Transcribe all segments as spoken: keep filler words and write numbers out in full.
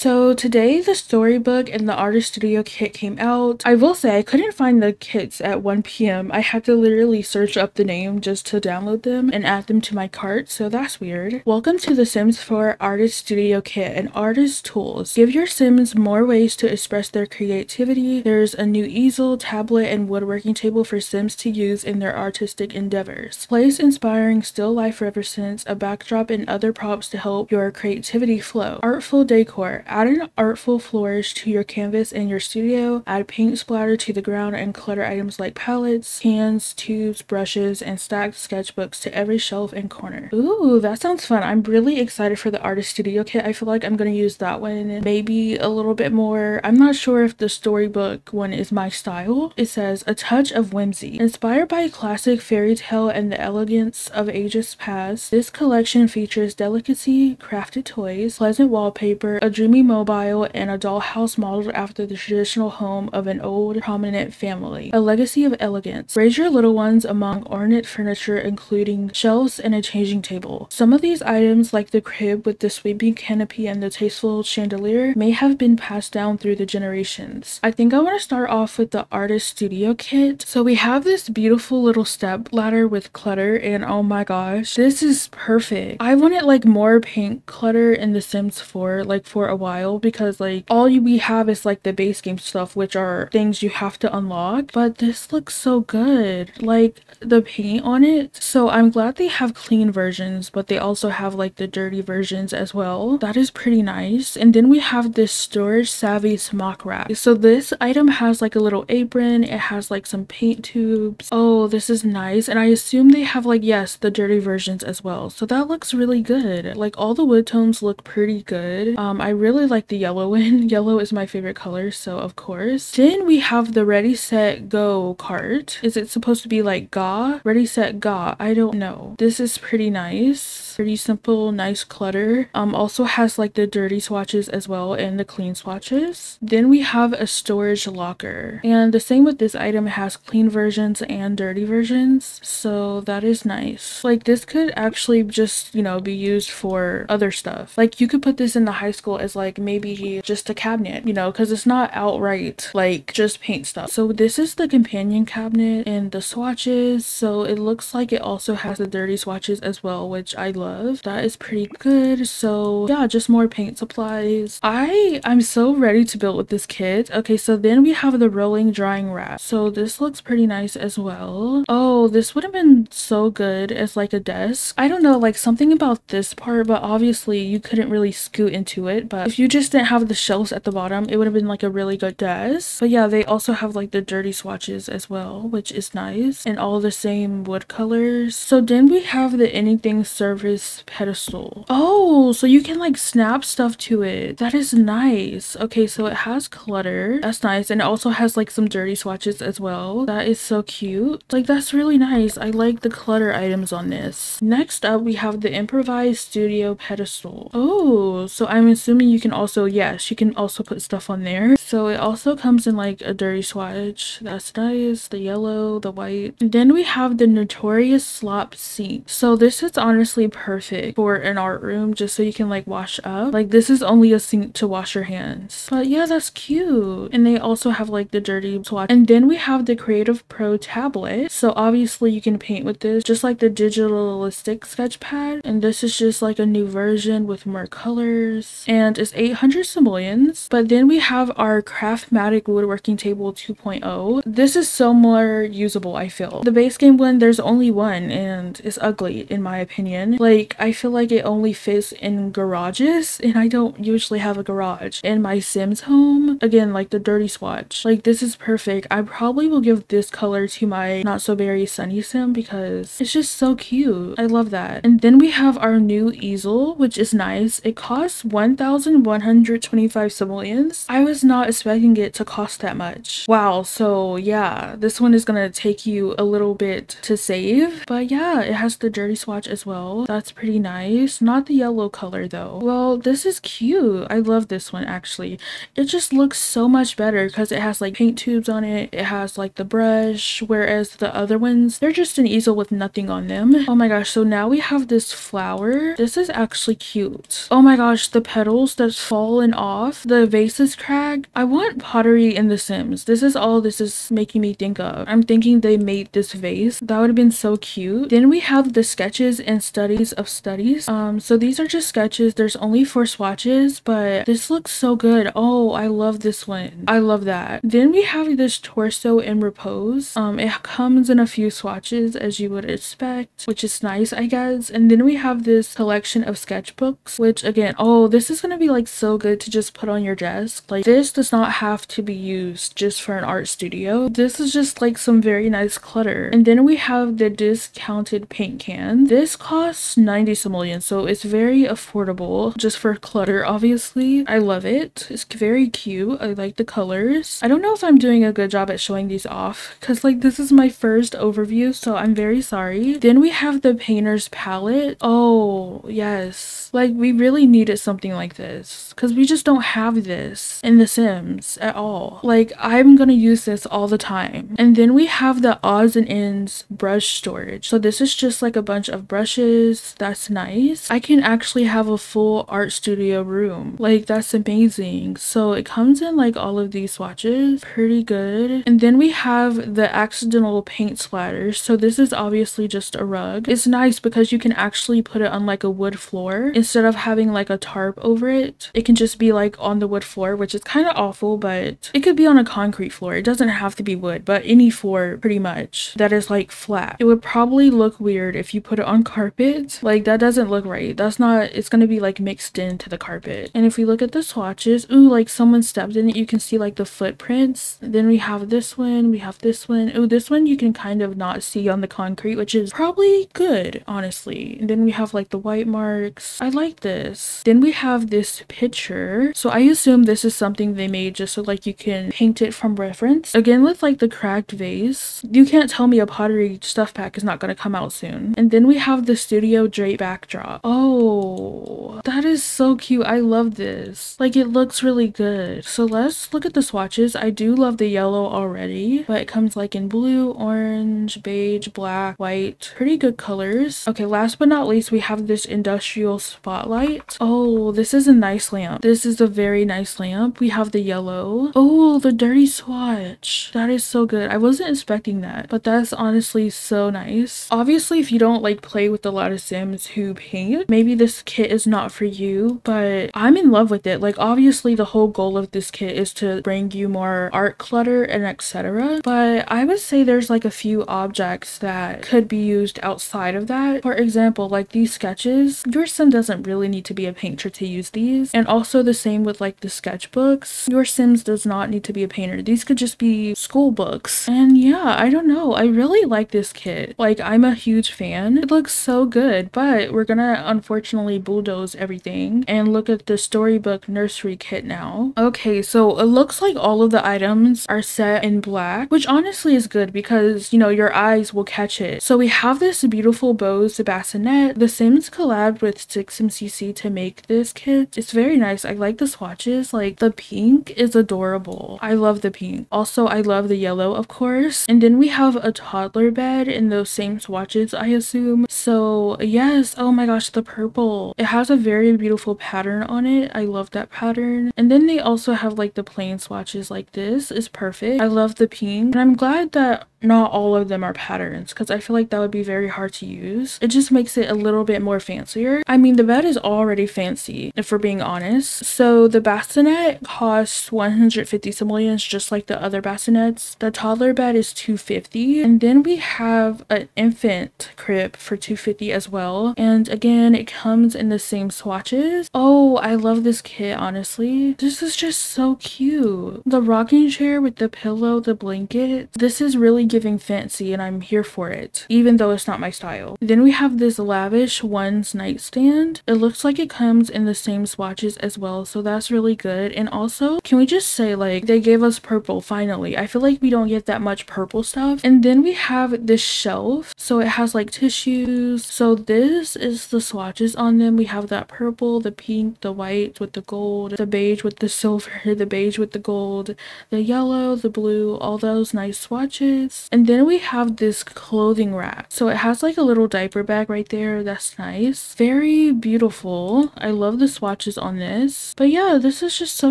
So today the Storybook and the Artist Studio Kit came out. I will say I couldn't find the kits at one p m I had to literally search up the name just to download them and add them to my cart, so that's weird. Welcome to the Sims four Artist Studio Kit and Artist Tools. Give your Sims more ways to express their creativity. There's a new easel, tablet, and woodworking table for Sims to use in their artistic endeavors. Place inspiring still life represents a backdrop and other props to help your creativity flow. Artful decor. Add an artful flourish to your canvas in your studio. Add paint splatter to the ground and clutter items like palettes, cans, tubes, brushes, and stacked sketchbooks to every shelf and corner. Ooh, that sounds fun. I'm really excited for the Artist Studio Kit. I feel like I'm going to use that one maybe a little bit more. I'm not sure if the Storybook one is my style. It says, a touch of whimsy. Inspired by a classic fairy tale and the elegance of ages past, this collection features delicacy, crafted toys, pleasant wallpaper, a dreamy mobile, and a dollhouse modeled after the traditional home of an old prominent family. A legacy of elegance. Raise your little ones among ornate furniture, including shelves and a changing table. Some of these items, like the crib with the sweeping canopy and the tasteful chandelier, may have been passed down through the generations. I think I want to start off with the Artist Studio Kit. So we have this beautiful little step ladder with clutter, and oh my gosh, this is perfect. I wanted like more paint clutter in the Sims four, like for a while. Because like all you we have is like the base game stuff, which are things you have to unlock, but this looks so good, like the paint on it. So I'm glad they have clean versions, but they also have like the dirty versions as well. That is pretty nice. And then we have this storage savvy smock rack. So this item has like a little apron, it has like some paint tubes. Oh, this is nice. And I assume they have like, yes, the dirty versions as well, so that looks really good. Like all the wood tones look pretty good. um I really like the yellow one. Yellow is my favorite color, so of course. Then we have the Ready Set Go cart. Is it supposed to be like Ga? Ready Set Ga? I don't know. This is pretty nice. Pretty simple, nice clutter. Um, also has like the dirty swatches as well and the clean swatches. Then we have a storage locker, and the same with this item, it has clean versions and dirty versions, so that is nice. Like this could actually just, you know, be used for other stuff. Like you could put this in the high school as like like maybe just a cabinet, you know, because it's not outright like just paint stuff. So this is the companion cabinet and the swatches, so it looks like it also has the dirty swatches as well, which I love. That is pretty good. So yeah, just more paint supplies. I I'm so ready to build with this kit. Okay, so then we have the rolling drying rack. So this looks pretty nice as well. Oh, this would have been so good as like a desk. I don't know, like something about this part, but obviously you couldn't really scoot into it, but if you just didn't have the shelves at the bottom, it would have been like a really good desk. But yeah, they also have like the dirty swatches as well, which is nice, and all the same wood colors. So then we have the anything service pedestal. Oh, so you can like snap stuff to it. That is nice. Okay, so it has clutter. That's nice. And it also has like some dirty swatches as well. That is so cute. Like that's really nice. I like the clutter items on this. Next up, we have the improvised studio pedestal. Oh, so I'm assuming you can also, yes, you can also put stuff on there. So it also comes in like a dirty swatch. That's nice. The yellow, the white. And then we have the notorious slop sink. So this is honestly perfect for an art room, just so you can like wash up. Like this is only a sink to wash your hands. But yeah, that's cute. And they also have like the dirty swatch. And then we have the Creative Pro tablet. So obviously you can paint with this, just like the digitalistic sketch pad. And this is just like a new version with more colors. And is eight hundred simoleons. But then we have our Craftmatic Woodworking Table two point oh. This is so more usable, I feel. The base game one, there's only one, and it's ugly in my opinion. Like I feel like it only fits in garages, and I don't usually have a garage in my Sims home. Again, like the dirty swatch. Like this is perfect. I probably will give this color to my Not So Berry Sunny Sim because it's just so cute. I love that. And then we have our new easel, which is nice. It costs one thousand one hundred twenty-five simoleons. I was not expecting it to cost that much. Wow, so yeah, this one is gonna take you a little bit to save. But yeah, it has the dirty swatch as well. That's pretty nice. Not the yellow color though. Well, this is cute. I love this one actually. It just looks so much better because it has like paint tubes on it. It has like the brush, whereas the other ones, they're just an easel with nothing on them. Oh my gosh, so now we have this flower. This is actually cute. Oh my gosh, the petals that has fallen off. The vase is cracked. I want pottery in The Sims. This is all this is making me think of. I'm thinking they made this vase. That would have been so cute. Then we have the sketches and studies of studies. Um, so these are just sketches. There's only four swatches, but this looks so good. Oh, I love this one. I love that. Then we have this torso in repose. Um, it comes in a few swatches as you would expect, which is nice, I guess. And then we have this collection of sketchbooks, which again, oh, this is gonna be like so good to just put on your desk. Like, this does not have to be used just for an art studio. This is just like some very nice clutter. And then we have the discounted paint can. This costs ninety simoleons, so it's very affordable just for clutter, obviously. I love it. It's very cute. I like the colors. I don't know if I'm doing a good job at showing these off, because like this is my first overview, so I'm very sorry. Then we have the painter's palette. Oh yes, like we really needed something like this, because we just don't have this in The Sims at all. Like, I'm gonna use this all the time. And then we have the odds and ends brush storage. So this is just like a bunch of brushes. That's nice. I can actually have a full art studio room. Like, that's amazing. So it comes in like all of these swatches. Pretty good. And then we have the accidental paint splatter. So this is obviously just a rug. It's nice because you can actually put it on like a wood floor instead of having like a tarp over it. It can just be like on the wood floor, which is kind of awful, but it could be on a concrete floor. It doesn't have to be wood, but any floor pretty much that is like flat. It would probably look weird if you put it on carpet. Like, that doesn't look right. That's not, it's gonna be like mixed into the carpet. And if we look at the swatches, ooh, like someone stepped in it. You can see like the footprints. Then we have this one, we have this one. Ooh, this one you can kind of not see on the concrete, which is probably good, honestly. And then we have like the white marks. I like this. Then we have this picture. So I assume this is something they made just so like you can paint it from reference. Again, with like the cracked vase, you can't tell me a pottery stuff pack is not going to come out soon. And then we have the studio drape backdrop. Oh, that is so cute. I love this. Like, it looks really good. So let's look at the swatches. I do love the yellow already, but it comes like in blue, orange, beige, black, white. Pretty good colors. Okay, last but not least, we have this industrial spotlight. Oh, this is a nice lamp. This is a very nice lamp. We have the yellow. Oh, the dirty swatch. That is so good. I wasn't expecting that, but that's honestly so nice. Obviously, if you don't like play with a lot of Sims who paint, maybe this kit is not for you, but I'm in love with it. Like, obviously the whole goal of this kit is to bring you more art clutter and etc, but I would say there's like a few objects that could be used outside of that. For example, like these sketches, your Sim doesn't really need to be a painter to use these. And also the same with like the sketchbooks, your Sims does not need to be a painter. These could just be school books. And yeah, I don't know, I really like this kit. Like, I'm a huge fan. It looks so good, but we're gonna unfortunately bulldoze everything and look at the Storybook Nursery Kit now. Okay, so it looks like all of the items are set in black, which honestly is good because, you know, your eyes will catch it. So we have this beautiful Bose bassinet. The Sims collabed with six m c c to make this kit. It's very nice. I like the swatches. Like, the pink is adorable. I love the pink. Also, I love the yellow, of course. And then we have a toddler bed in those same swatches, I assume. So yes, oh my gosh, the purple. It has a very beautiful pattern on it. I love that pattern. And then they also have like the plain swatches like this. It's perfect. I love the pink. And I'm glad that not all of them are patterns, because I feel like that would be very hard to use. It just makes it a little bit more fancier. I mean, the bed is already fancy, if we're being honest. So the bassinet costs one hundred fifty simoleons, just like the other bassinets. The toddler bed is two hundred fifty, and then we have an infant crib for two hundred fifty as well. And again, it comes in the same swatches. Oh, I love this kit, honestly. This is just so cute. The rocking chair with the pillow, the blanket. This is really giving fancy, and I'm here for it, even though it's not my style. Then we have this lavish one's nightstand. It looks like it comes in the same swatches as well, so that's really good. And also, can we just say, like, they gave us purple finally. I feel like we don't get that much purple stuff. And then we have this shelf. So it has like tissues. So this is the swatches on them. We have that purple, the pink, the white with the gold, the beige with the silver, the beige with the gold, the yellow, the blue, all those nice swatches. this. And then we have this clothing rack. So it has like a little diaper bag right there. That's nice. Very beautiful. I love the swatches on this. But yeah, this is just so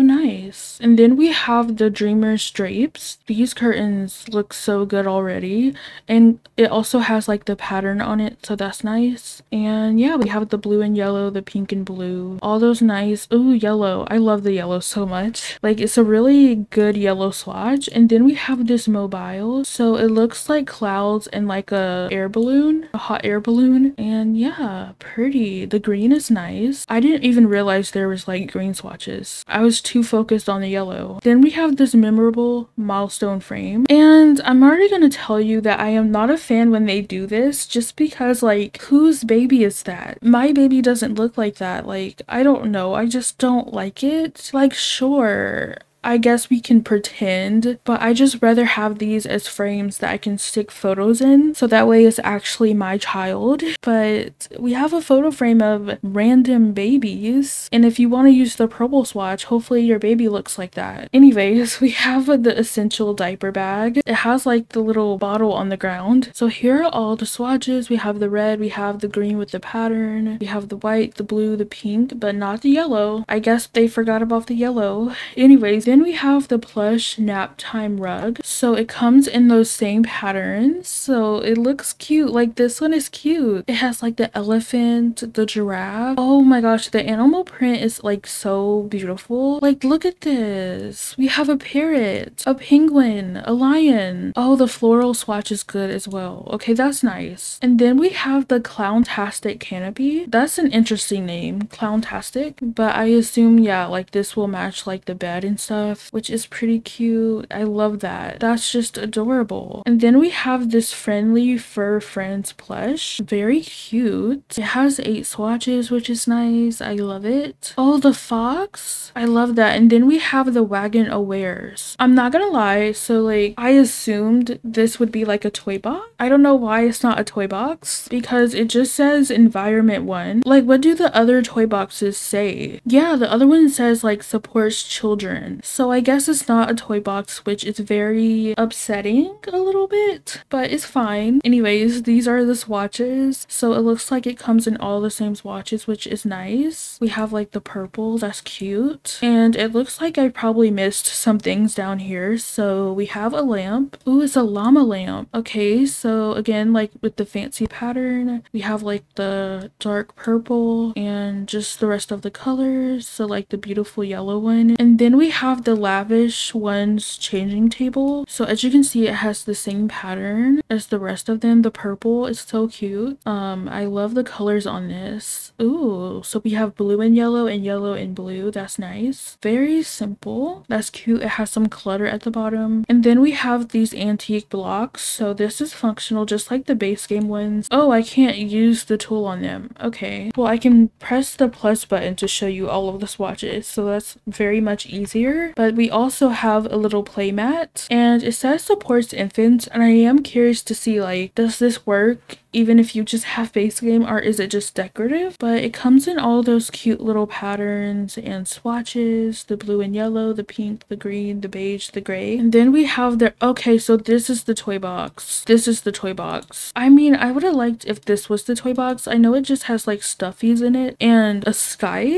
nice. And then we have the Dreamers drapes. These curtains look so good already. And it also has like the pattern on it, so that's nice. And yeah, we have the blue and yellow, the pink and blue, all those nice. Ooh, yellow. I love the yellow so much. Like, it's a really good yellow swatch. And then we have this mobile. So it looks like clouds and like a air balloon, a hot air balloon. And yeah, pretty. The green is nice. I didn't even realize there was like green swatches. I was too focused on the yellow. Then we have this memorable milestone frame. And I'm already gonna tell you that I am not a fan when they do this, just because like, whose baby is that? My baby doesn't look like that. Like, I don't know. I just don't like it. Like, sure, I guess we can pretend, but I just rather have these as frames that I can stick photos in, so that way it's actually my child. But we have a photo frame of random babies, and if you want to use the purple swatch, hopefully your baby looks like that. Anyways, we have the essential diaper bag. It has like the little bottle on the ground. So here are all the swatches. We have the red, we have the green with the pattern, we have the white, the blue, the pink, but not the yellow. I guess they forgot about the yellow. Anyways, then we have the plush nap time rug. So it comes in those same patterns, so it looks cute. Like, this one is cute. It has like the elephant, the giraffe. Oh my gosh, the animal print is like so beautiful. Like, look at this. We have a parrot, a penguin, a lion. Oh, the floral swatch is good as well. Okay, that's nice. And then we have the Clowntastic Canopy. That's an interesting name, Clowntastic, but I assume, yeah, like this will match like the bed and stuff, which is pretty cute. I love that. That's just adorable. And then we have this Friendly Fur Friends plush. Very cute. It has eight swatches, which is nice. I love it. Oh, the fox. I love that. And then we have the Wagon Awares. I'm not gonna lie, so like, I assumed this would be like a toy box. I don't know why it's not a toy box, because it just says environment one. Like, what do the other toy boxes say? Yeah, the other one says like supports children. So I guess it's not a toy box, which is very upsetting a little bit, but it's fine. Anyways, these are the swatches. So it looks like it comes in all the same swatches, which is nice. We have like the purple, that's cute. And it looks like I probably missed some things down here. So we have a lamp. Ooh, it's a llama lamp. Okay, so again, like with the fancy pattern, we have like the dark purple and just the rest of the colors. So like the beautiful yellow one. And then we have the lavish one's changing table. So as you can see, it has the same pattern as the rest of them. The purple is so cute. um I love the colors on this. Ooh, so we have blue and yellow and yellow and blue. That's nice. Very simple. That's cute. It has some clutter at the bottom. And then we have these antique blocks. So this is functional, just like the base game ones. Oh, I can't use the tool on them. Okay, well, I can press the plus button to show you all of the swatches, so that's very much easier. But we also have a little playmat, and it says supports infants, and I am curious to see, like, does this work even if you just have base game, or is it just decorative? But it comes in all those cute little patterns and swatches. The blue and yellow, the pink, the green, the beige, the gray. And then we have the, okay, so this is the toy box. This is the toy box. I mean, I would have liked if this was the toy box. I know it just has like stuffies in it and a sky.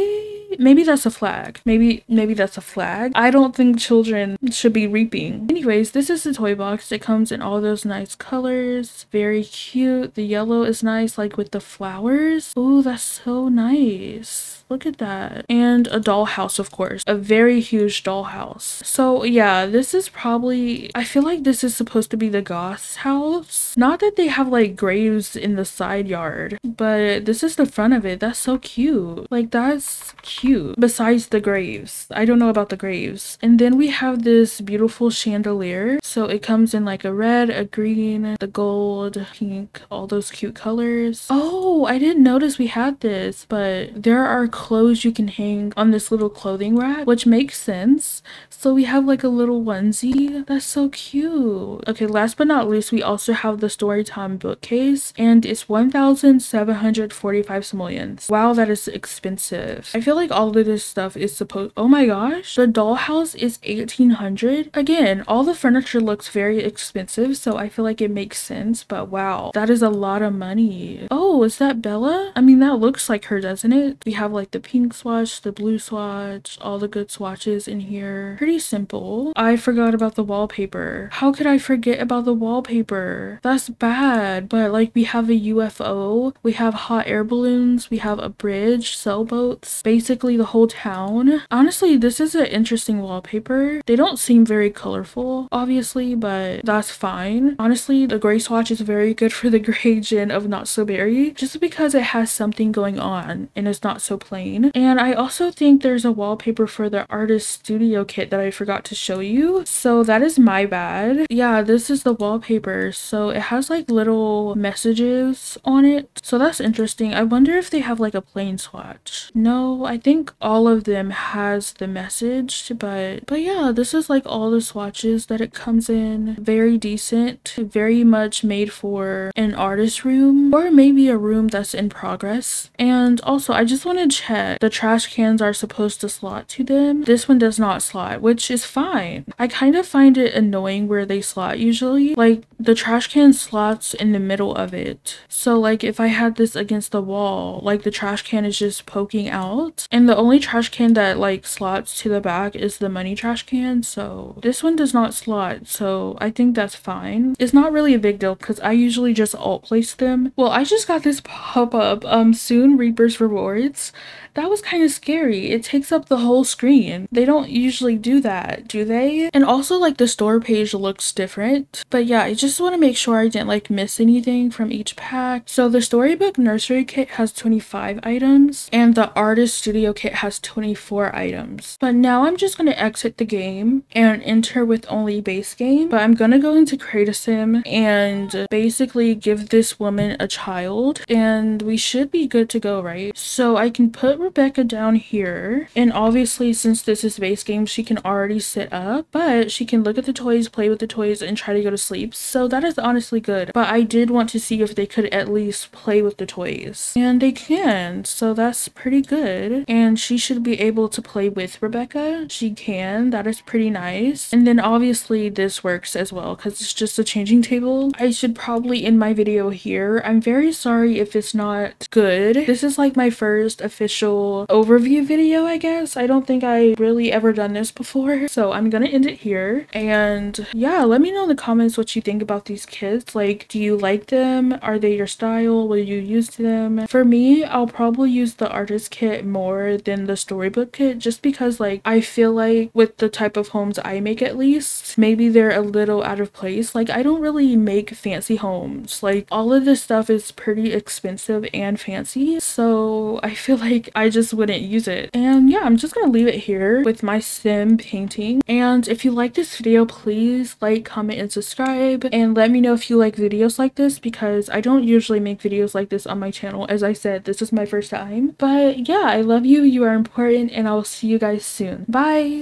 Maybe that's a flag. Maybe maybe that's a flag. I don't think children should be reaping. Anyways, this is the toy box. It comes in all those nice colors. Very cute. The yellow is nice, like with the flowers. Oh, that's so nice. Look at that. And a dollhouse, of course. A very huge dollhouse. So yeah, this is probably, I feel like this is supposed to be the goth's house. Not that they have like graves in the side yard, but this is the front of it. That's so cute. Like, that's cute. Besides the graves. I don't know about the graves. And then we have this beautiful chandelier. So it comes in like a red, a green, the gold, pink, all those cute colors. Oh, I didn't notice we had this, but there are clothes you can hang on this little clothing rack, which makes sense. So we have like a little onesie. That's so cute. Okay, last but not least, we also have the Storytime bookcase, and it's one thousand seven hundred forty-five simoleons. Wow, that is expensive. I feel like all of this stuff is supposed. Oh my gosh, the dollhouse is eighteen hundred. Again, all the furniture looks very expensive, so I feel like it makes sense, but wow, that is a lot of money. Oh, is that Bella? I mean, that looks like her, doesn't it? We have like the pink swatch, the blue swatch, all the good swatches in here. Pretty simple. I forgot about the wallpaper. How could I forget about the wallpaper? That's bad. But like, we have a U F O, we have hot air balloons, we have a bridge, sailboats, basically the whole town. Honestly, this is an interesting wallpaper. They don't seem very colorful, obviously, but that's fine. Honestly, the gray swatch is very good for the gray gin of Not So Berry, just because it has something going on and it's not so plain. And I also think there's a wallpaper for the Artist Studio Kit that I forgot to show you, so that is my bad. Yeah, this is the wallpaper, so it has like little messages on it, so that's interesting. I wonder if they have like a plain swatch. No, I think all of them has the message, but but yeah, this is like all the swatches that it comes in. Very decent, very much made for an artist room or maybe a room that's in progress. And also, I just want to check, the trash cans are supposed to slot to them. This one does not slot, which is fine. I kind of find it annoying where they slot usually, like the trash can slots in the middle of it. So like if I had this against the wall, like the trash can is just poking out, and the only trash can that like slots to the back is the money trash can. So this one does not slot, so I think that's fine. It's not really a big deal because I usually just alt place them. Well, I just got this pop up, um soon Reaper's Rewards. That was kind of scary. It takes up the whole screen. They don't usually do that, do they? And also like the store page looks different. But yeah, I just want to make sure I didn't like miss anything from each pack. So the Storybook Nursery Kit has twenty-five items and the Artist Studio Kit has twenty-four items. But now I'm just going to exit the game and enter with only base game. But I'm going to go into Create a Sim and basically give this woman a child, and we should be good to go, right? So I can put Rebecca down here, and obviously since this is base game she can already sit up, but she can look at the toys, play with the toys, and try to go to sleep, so that is honestly good. But I did want to see if they could at least play with the toys, and they can, so that's pretty good. And she should be able to play with Rebecca. She can, that is pretty nice. And then obviously this works as well because it's just a changing table. I should probably end my video here. I'm very sorry if it's not good. This is like my first official overview video, I guess. I don't think I really ever done this before, so I'm gonna end it here. And yeah, let me know in the comments what you think about these kits. Like, do you like them? Are they your style? Will you use them? For me, I'll probably use the Artist Kit more than the Storybook Kit, just because like I feel like with the type of homes I make, at least, maybe they're a little out of place. Like, I don't really make fancy homes. Like, all of this stuff is pretty expensive and fancy, so I feel like I I just wouldn't use it. And yeah, I'm just gonna leave it here with my sim painting. And if you like this video, please like, comment, and subscribe, and let me know if you like videos like this, because I don't usually make videos like this on my channel. As I said, this is my first time. But yeah, I love you, you are important, and I will see you guys soon. Bye.